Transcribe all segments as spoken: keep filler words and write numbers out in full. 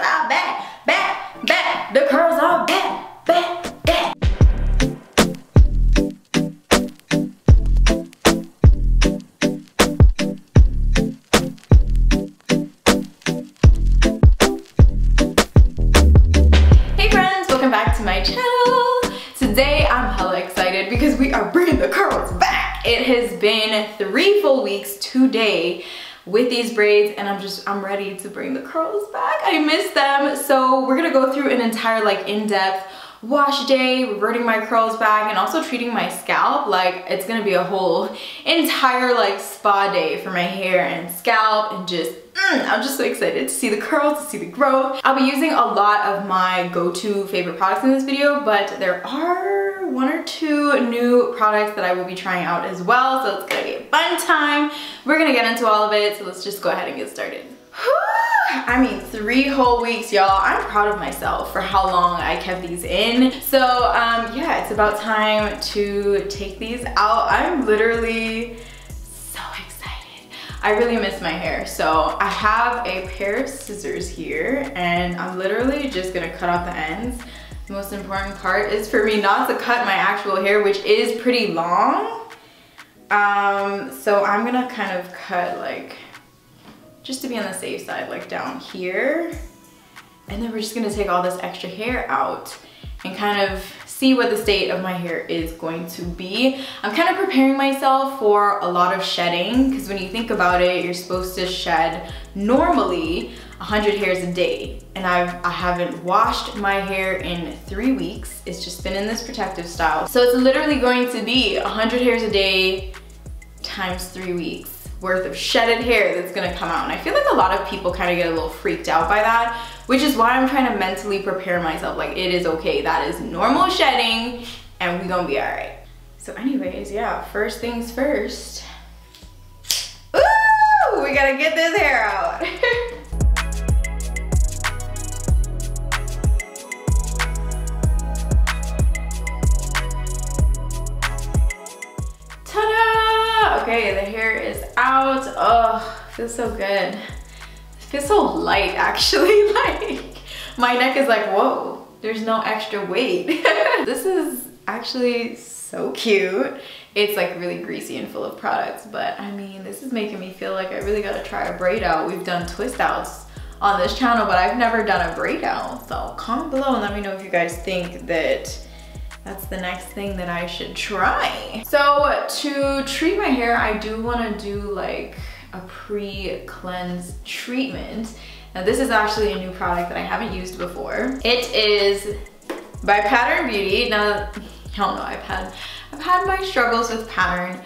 curls are back, back, back. The curls are back, back, back. Hey friends, welcome back to my channel. Today I'm hella excited because we are bringing the curls back. It has been three full weeks today with these braids, and I'm just, I'm ready to bring the curls back. I miss them. So we're gonna go through an entire like in-depth wash day, reverting my curls back and also treating my scalp. Like, it's gonna be a whole entire like spa day for my hair and scalp, and just mm, I'm just so excited to see the curls, to see the growth. I'll be using a lot of my go-to favorite products in this video, but there are one or two new products that I will be trying out as well, so it's gonna be a fun time. We're gonna get into all of it, so let's just go ahead and get started. I mean, three whole weeks, y'all. I'm proud of myself for how long I kept these in. So um, yeah, it's about time to take these out. I'm literally so excited. I really miss my hair. So I have a pair of scissors here, and I'm literally just gonna cut off the ends. The most important part is for me not to cut my actual hair, which is pretty long. Um, so I'm gonna kind of cut like, just to be on the safe side, like down here. And then we're just gonna take all this extra hair out and kind of see what the state of my hair is going to be. I'm kind of preparing myself for a lot of shedding, because when you think about it, you're supposed to shed normally one hundred hairs a day. And I've, I haven't washed my hair in three weeks. It's just been in this protective style. So it's literally going to be one hundred hairs a day times three weeks. Worth of shedded hair that's gonna come out. And I feel like a lot of people kind of get a little freaked out by that, which is why I'm trying to mentally prepare myself. Like, it is okay, that is normal shedding, and we gonna be all right. So anyways, yeah, first things first. Ooh, we gotta get this hair out. Okay, the hair is out. Oh, feels so good. It feels so light, actually. Like, my neck is like, whoa, there's no extra weight. This is actually so cute. It's like really greasy and full of products, but I mean, this is making me feel like I really gotta try a braid out. We've done twist outs on this channel, but I've never done a braid out. So comment below and let me know if you guys think that that's the next thing that I should try. So to treat my hair, I do want to do like a pre-cleanse treatment. Now this is actually a new product that I haven't used before. It is by Pattern Beauty. Now, hell no, I've had, I've had my struggles with Pattern.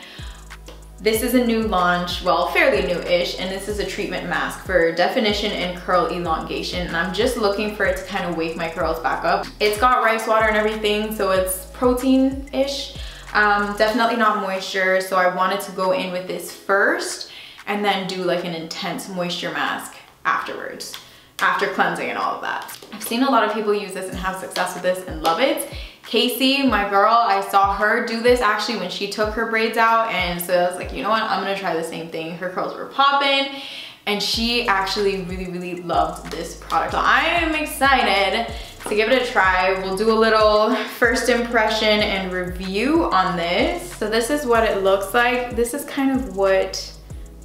This is a new launch, well, fairly new-ish, and this is a treatment mask for definition and curl elongation, and I'm just looking for it to kind of wake my curls back up. It's got rice water and everything, so it's protein-ish, um, definitely not moisture, so I wanted to go in with this first and then do like an intense moisture mask afterwards, after cleansing and all of that. I've seen a lot of people use this and have success with this and love it. Casey, my girl, I saw her do this actually when she took her braids out, and so I was like, you know what, I'm gonna try the same thing. Her curls were popping, and she actually really, really loved this product. So I am excited to give it a try. We'll do a little first impression and review on this. So this is what it looks like. This is kind of what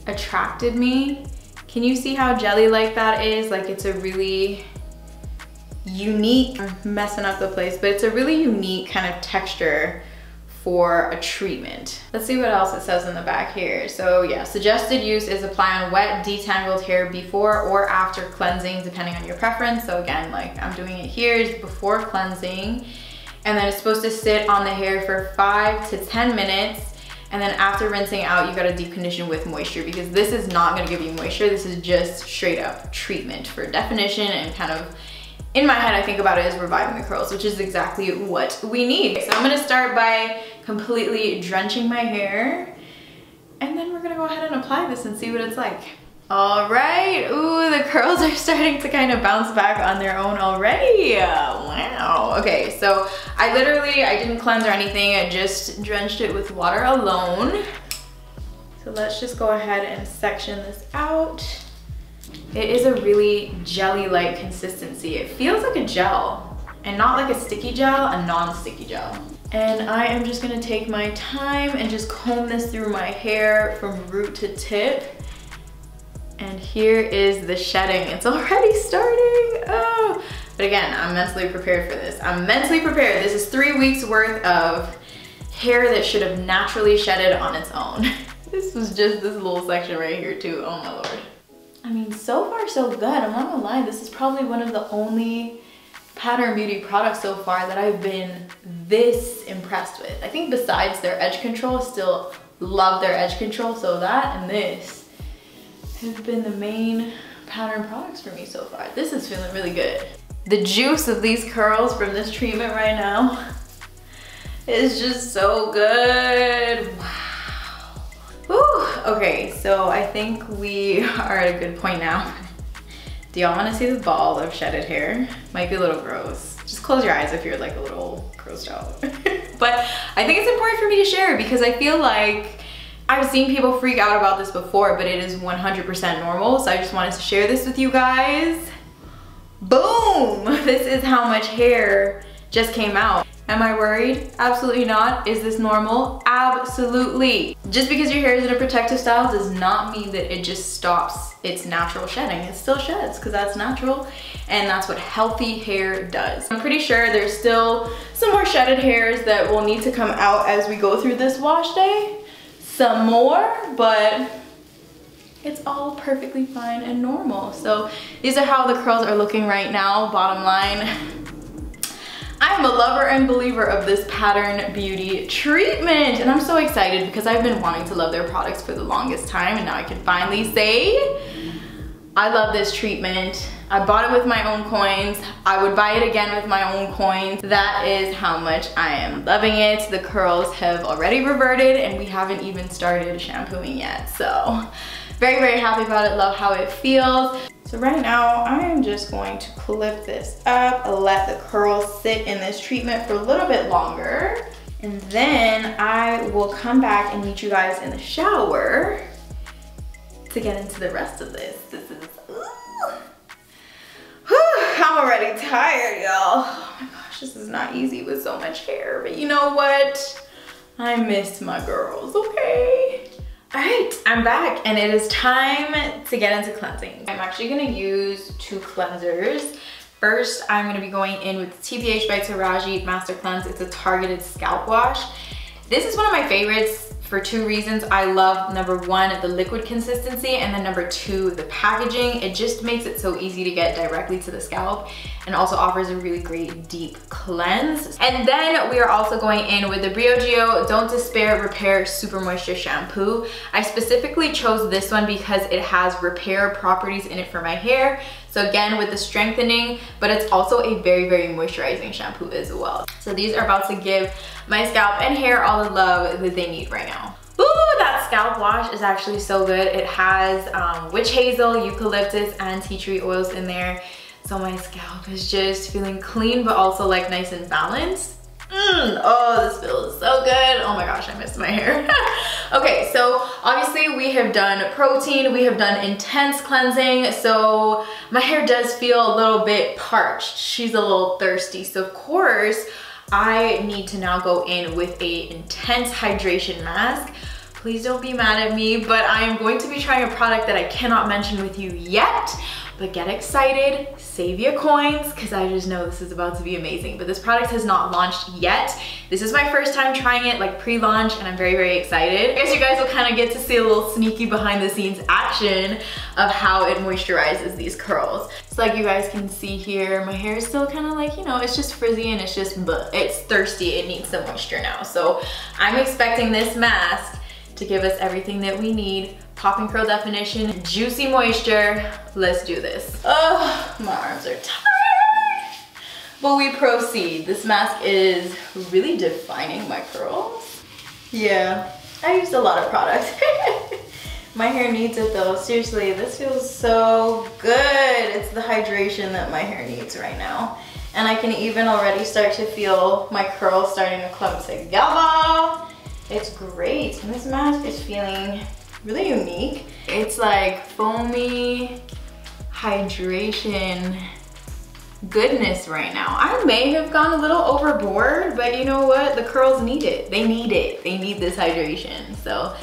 attracted me. Can you see how jelly-like that is? Like, it's a really unique, I'm messing up the place, but it's a really unique kind of texture for a treatment. Let's see what else it says in the back here. So yeah, suggested use is apply on wet, detangled hair before or after cleansing, depending on your preference. So again, like I'm doing it here is before cleansing. And then it's supposed to sit on the hair for five to ten minutes. And then after rinsing out, you gotta deep condition with moisture, because this is not gonna give you moisture. This is just straight up treatment for definition and kind of, in my head, I think about it as reviving the curls, which is exactly what we need. So I'm gonna start by completely drenching my hair, and then we're gonna go ahead and apply this and see what it's like. All right, ooh, the curls are starting to kind of bounce back on their own already. Wow, okay, so I literally, I didn't cleanse or anything, I just drenched it with water alone. So let's just go ahead and section this out. It is a really jelly-like consistency. It feels like a gel and not like a sticky gel, a non-sticky gel. And I am just gonna take my time and just comb this through my hair from root to tip. And here is the shedding. It's already starting. Oh, but again, I'm mentally prepared for this. I'm mentally prepared. This is three weeks worth of hair that should have naturally shedded on its own. This was just this little section right here too. Oh my lord. I mean, so far so good. I'm not gonna lie. This is probably one of the only Pattern Beauty products so far that I've been this impressed with. I think besides their edge control, still love their edge control. So that and this have been the main Pattern products for me so far. This is feeling really good. The juice of these curls from this treatment right now is just so good. Wow. Whew. Okay, so I think we are at a good point now. Do y'all want to see this ball of shedded hair? Might be a little gross. Just close your eyes if you're like a little grossed out. But I think it's important for me to share because I feel like I've seen people freak out about this before, but it is one hundred percent normal. So I just wanted to share this with you guys. Boom! This is how much hair just came out. Am I worried? Absolutely not. Is this normal? Absolutely. Just because your hair is in a protective style does not mean that it just stops its natural shedding. It still sheds because that's natural and that's what healthy hair does. I'm pretty sure there's still some more shedded hairs that will need to come out as we go through this wash day. Some more, but it's all perfectly fine and normal. So these are how the curls are looking right now, bottom line. I'm a lover and believer of this Pattern Beauty treatment, and I'm so excited because I've been wanting to love their products for the longest time, and now I can finally say I love this treatment. I bought it with my own coins. I would buy it again with my own coins. That is how much I am loving it. The curls have already reverted, and we haven't even started shampooing yet, so very, very happy about it. Love how it feels. So right now, I am just going to clip this up, let the curls sit in this treatment for a little bit longer, and then I will come back and meet you guys in the shower to get into the rest of this. This is, ooh. Whew, I'm already tired, y'all. Oh my gosh, this is not easy with so much hair, but you know what? I miss my girls, okay? All right, I'm back and it is time to get into cleansing. I'm actually gonna use two cleansers. First, I'm gonna be going in with T P H by Taraji Master Cleanse. It's a targeted scalp wash. This is one of my favorites for two reasons. I love, number one, the liquid consistency, and then number two, the packaging. It just makes it so easy to get directly to the scalp and also offers a really great deep cleanse. And then we are also going in with the Briogeo Don't Despair Repair Super Moisture Shampoo. I specifically chose this one because it has repair properties in it for my hair. So again, with the strengthening, but it's also a very, very moisturizing shampoo as well. So these are about to give my scalp and hair all the love that they need right now. Ooh, that scalp wash is actually so good. It has um, witch hazel, eucalyptus, and tea tree oils in there. So my scalp is just feeling clean, but also like nice and balanced. Mm, oh, this feels so good. Oh my gosh, I missed my hair. Okay, so obviously we have done protein, we have done intense cleansing, so my hair does feel a little bit parched. She's a little thirsty, so of course I need to now go in with a intense hydration mask. Please don't be mad at me, but I am going to be trying a product that I cannot mention with you yet. But get excited, save your coins, because I just know this is about to be amazing. But this product has not launched yet. This is my first time trying it, like pre-launch, and I'm very, very excited. I guess you guys will kind of get to see a little sneaky behind the scenes action of how it moisturizes these curls. So like you guys can see here, my hair is still kind of like, you know, it's just frizzy and it's just, bleh, it's thirsty, it needs some moisture now. So I'm expecting this mask to give us everything that we need. Pop and curl definition, juicy moisture. Let's do this. Oh, my arms are tired. But we proceed. This mask is really defining my curls. Yeah, I used a lot of product. My hair needs it though. Seriously, this feels so good. It's the hydration that my hair needs right now. And I can even already start to feel my curls starting to clump together. It's great, and this mask is feeling really unique. It's like foamy, hydration goodness right now. I may have gone a little overboard, but you know what? The curls need it. They need it. They need this hydration. So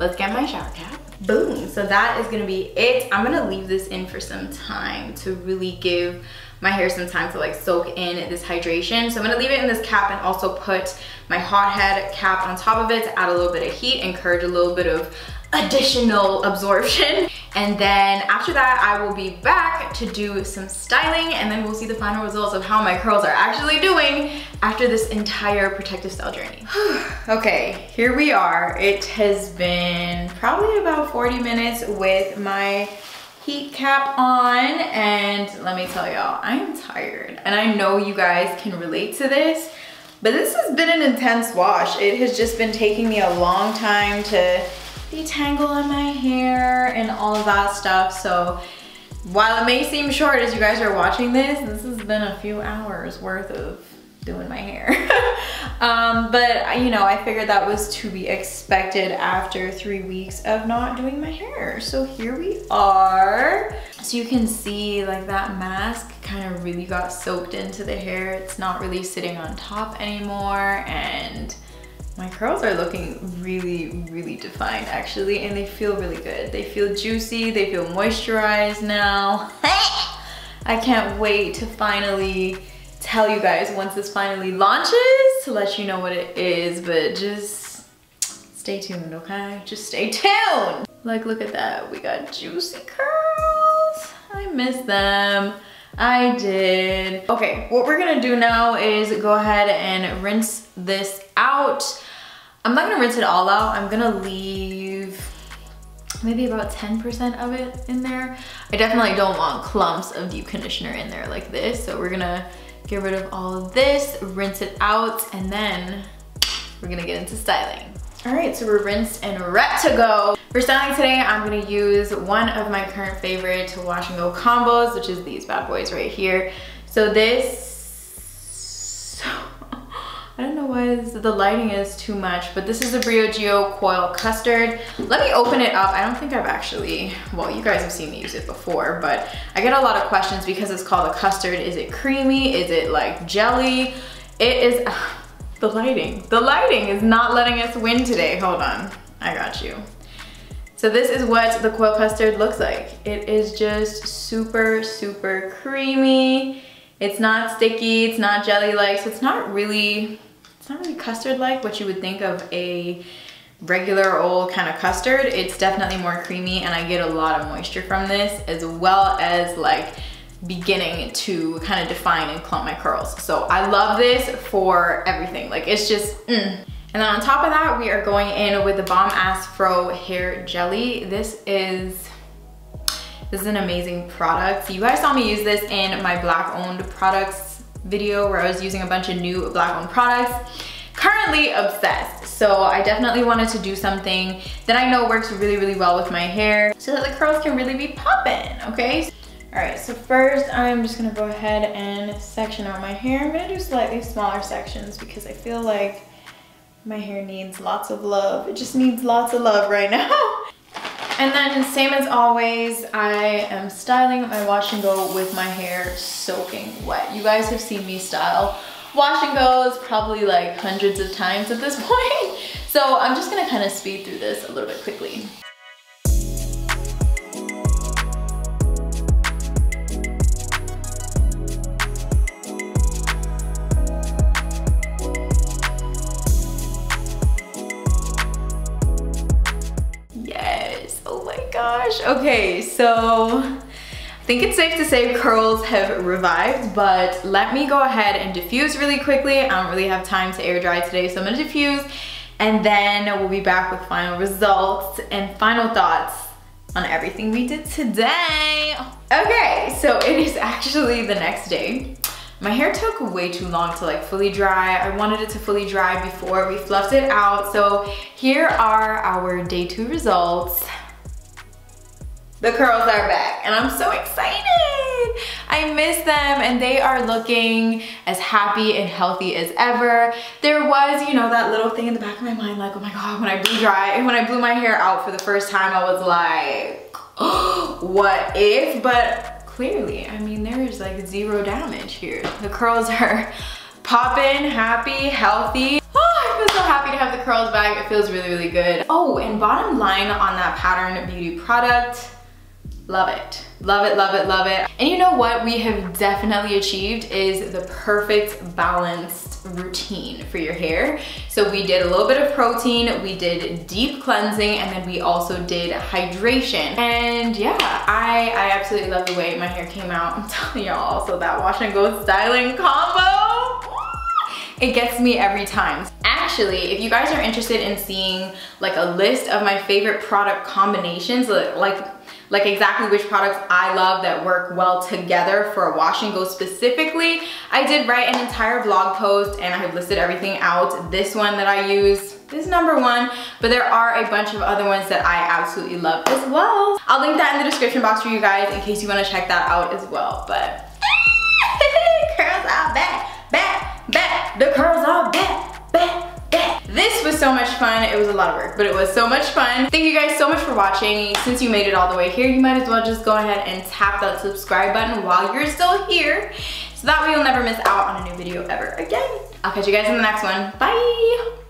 let's get my shower cap. Boom. So that is gonna be it. I'm gonna leave this in for some time to really give my hair some time to like soak in this hydration. So I'm gonna leave it in this cap and also put my hot head cap on top of it to add a little bit of heat, encourage a little bit of additional absorption. And then after that, I will be back to do some styling, and then we'll see the final results of how my curls are actually doing after this entire protective style journey. Okay, here we are. It has been probably about forty minutes with my heat cap on, and let me tell y'all, I am tired. And I know you guys can relate to this, but this has been an intense wash. It has just been taking me a long time to detangle on my hair and all of that stuff. So while it may seem short as you guys are watching this, this has been a few hours worth of doing my hair. um, but you know, I figured that was to be expected after three weeks of not doing my hair. So here we are. So you can see like that mask kind of really got soaked into the hair. It's not really sitting on top anymore, and my curls are looking really, really defined actually, and they feel really good. They feel juicy, they feel moisturized now. I can't wait to finally tell you guys once this finally launches to let you know what it is, but just stay tuned, okay? Just stay tuned. Like, look at that, we got juicy curls. I miss them. I did. Okay, what we're gonna do now is go ahead and rinse this out. I'm not gonna rinse it all out. I'm gonna leave maybe about ten percent of it in there. I definitely don't want clumps of deep conditioner in there like this. So we're gonna get rid of all of this, rinse it out, and then we're gonna get into styling. All right, so we're rinsed and ready to go. For styling today, I'm gonna use one of my current favorite wash and go combos, which is these bad boys right here. So this, I don't know why this, the lighting is too much, but this is the Briogeo Coil Custard. Let me open it up. I don't think I've actually, well, you guys have seen me use it before, but I get a lot of questions because it's called a custard. Is it creamy? Is it like jelly? It is, The lighting. The lighting is not letting us win today. Hold on. I got you. So this is what the coil custard looks like. It is just super, super creamy. It's not sticky. It's not jelly-like. So it's not really, it's not really custard-like, what you would think of a regular old kind of custard. It's definitely more creamy, and I get a lot of moisture from this, as well as like beginning to kind of define and clump my curls. So I love this for everything. Like, it's just mm. And then on top of that, we are going in with the Bomb Ass Fro Hair Jelly. This is this is an amazing product. You guys saw me use this in my black owned products video where I was using a bunch of new black owned products. Currently obsessed, so I definitely wanted to do something that I know works really, really well with my hair so that the curls can really be popping, okay? All right, so first I'm just gonna go ahead and section out my hair. I'm gonna do slightly smaller sections because I feel like my hair needs lots of love. It just needs lots of love right now. And then same as always, I am styling my wash and go with my hair soaking wet. You guys have seen me style wash and goes probably like hundreds of times at this point. So I'm just gonna kind of speed through this a little bit quickly. Okay, so I think it's safe to say curls have revived, but let me go ahead and diffuse really quickly. I don't really have time to air dry today, so I'm gonna diffuse, and then we'll be back with final results and final thoughts on everything we did today. Okay, so it is actually the next day. My hair took way too long to like fully dry. I wanted it to fully dry before we fluffed it out. So here are our day two results. The curls are back, and I'm so excited. I miss them, and they are looking as happy and healthy as ever. There was, you know, that little thing in the back of my mind, like, oh my God, when I blew dry, and when I blew my hair out for the first time, I was like, oh, what if? But clearly, I mean, there is like zero damage here. The curls are popping, happy, healthy. Oh, I feel so happy to have the curls back. It feels really, really good. Oh, and bottom line on that Pattern Beauty product, love it. Love it, love it, love it. And you know what we have definitely achieved is the perfect balanced routine for your hair. So we did a little bit of protein, we did deep cleansing, and then we also did hydration. And yeah, I, I absolutely love the way my hair came out. I'm telling y'all, so that wash and go styling combo, it gets me every time. Actually, if you guys are interested in seeing like a list of my favorite product combinations, like like exactly which products I love that work well together for a wash and go specifically, I did write an entire blog post and I have listed everything out. This one that I use is number one, but there are a bunch of other ones that I absolutely love as well. I'll link that in the description box for you guys in case you wanna check that out as well, but. Curls are back, back, back. The curls are back, back. This was so much fun. It was a lot of work, but it was so much fun. Thank you guys so much for watching. Since you made it all the way here, you might as well just go ahead and tap that subscribe button while you're still here, so that way you'll never miss out on a new video ever again. I'll catch you guys in the next one. Bye!